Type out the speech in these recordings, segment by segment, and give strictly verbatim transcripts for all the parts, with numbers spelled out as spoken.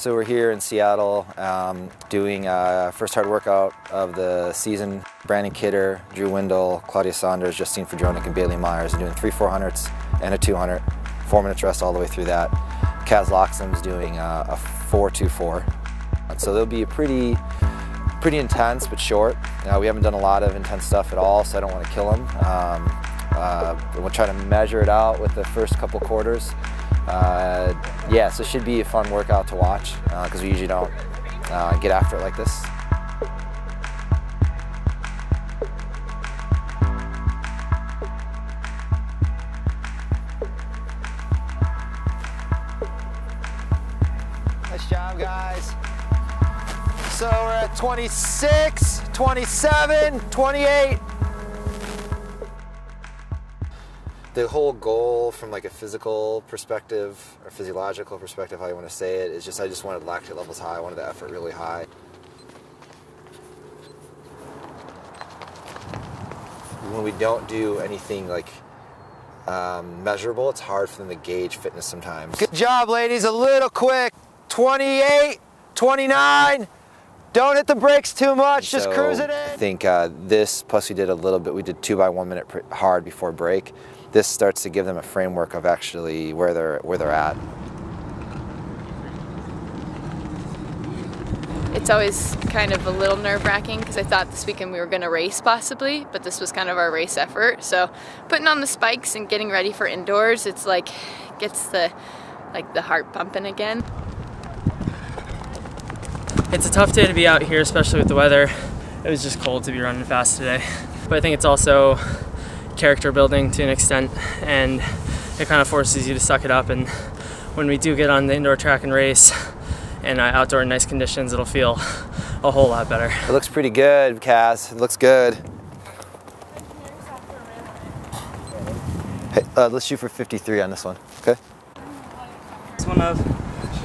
So we're here in Seattle um, doing uh, first hard workout of the season. Brannon Kidder, Drew Windle, Claudia Saunders, Justine Fedronic, and Baylee Mires are doing three four hundreds and a two hundred. Four minutes rest all the way through that. Kaz Loxam's doing uh, a four two four. So they'll be a pretty, pretty intense but short. Uh, we haven't done a lot of intense stuff at all, so I don't want to kill them. Um, uh, we'll try to measure it out with the first couple quarters. Uh, yeah, so it should be a fun workout to watch because uh, we usually don't uh, get after it like this. Nice job, guys. So we're at twenty-six, twenty-seven, twenty-eight. The whole goal from like a physical perspective or physiological perspective, how you want to say it, is just I just wanted lactate levels high, I wanted the effort really high. When we don't do anything like um, measurable, it's hard for them to gauge fitness sometimes. Good job, ladies, a little quick. twenty-eight, twenty-nine. Don't hit the brakes too much, just so cruise it in. I think uh, this, plus we did a little bit, we did two by one minute hard before break. This starts to give them a framework of actually where they're, where they're at. It's always kind of a little nerve-wracking because I thought this weekend we were going to race possibly, but this was kind of our race effort. So putting on the spikes and getting ready for indoors, it's like gets the, like the heart pumping again. It's a tough day to be out here, especially with the weather. It was just cold to be running fast today. But I think it's also character building to an extent, and it kind of forces you to suck it up. And when we do get on the indoor track and race and uh, outdoor in nice conditions, it'll feel a whole lot better. It looks pretty good, Kaz. It looks good. Hey, uh, let's shoot for fifty-three on this one, okay? It's one of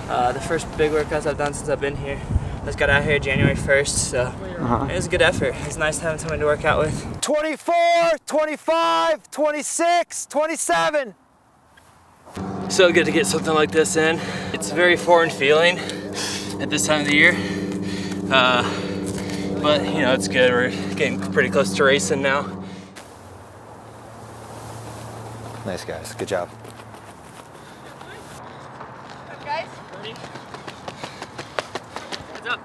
uh, the first big workouts I've done since I've been here. I just got out here January first, so uh-huh. It was a good effort. It's nice having someone to work out with. twenty-four, twenty-five, twenty-six, twenty-seven. So good to get something like this in. It's a very foreign feeling at this time of the year. Uh, but, you know, it's good. We're getting pretty close to racing now. Nice, guys. Good job. Guys? Ready? Up.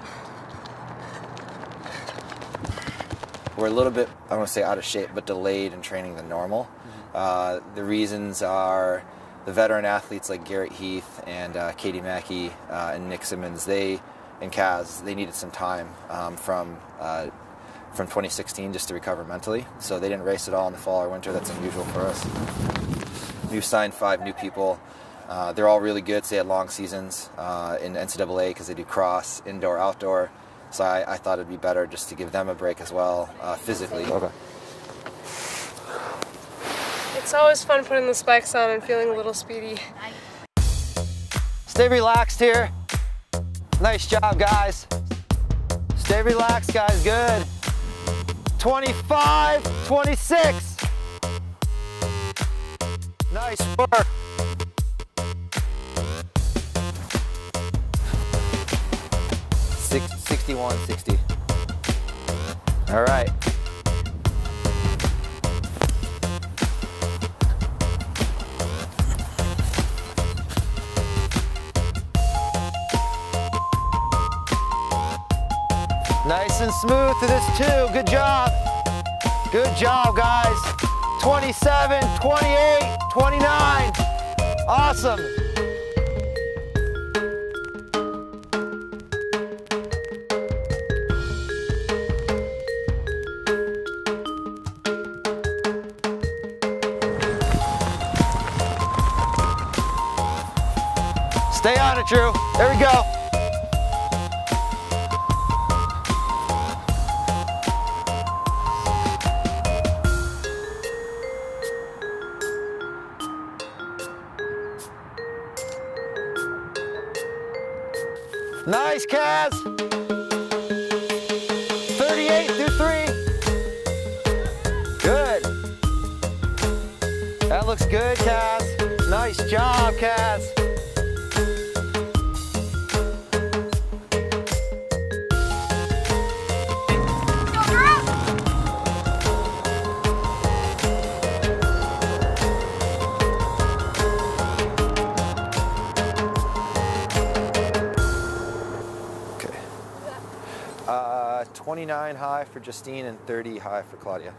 We're a little bit, I don't want to say out of shape, but delayed in training than normal. Mm-hmm. uh, the reasons are the veteran athletes like Garrett Heath and uh, Katie Mackey uh, and Nick Simmons, they and Kaz, they needed some time um, from uh, from twenty sixteen just to recover mentally. So they didn't race at all in the fall or winter. That's unusual for us. We've signed five new people. Uh, they're all really good, so they had long seasons uh, in N C double A because they do cross, indoor, outdoor. So I, I thought it'd be better just to give them a break as well, uh, physically. Okay. It's always fun putting the spikes on and feeling a little speedy. Stay relaxed here. Nice job, guys. Stay relaxed, guys, good. twenty-five, twenty-six. Nice work. sixty-one, sixty. All right. Nice and smooth to this too. Good job. Good job, guys. twenty-seven, twenty-eight, twenty-nine. Awesome. Stay on it, Drew. There we go. Nice, Kaz. thirty-eight through three. Good. That looks good, Kaz. Nice job, Kaz. twenty-nine high for Justine and thirty high for Claudia.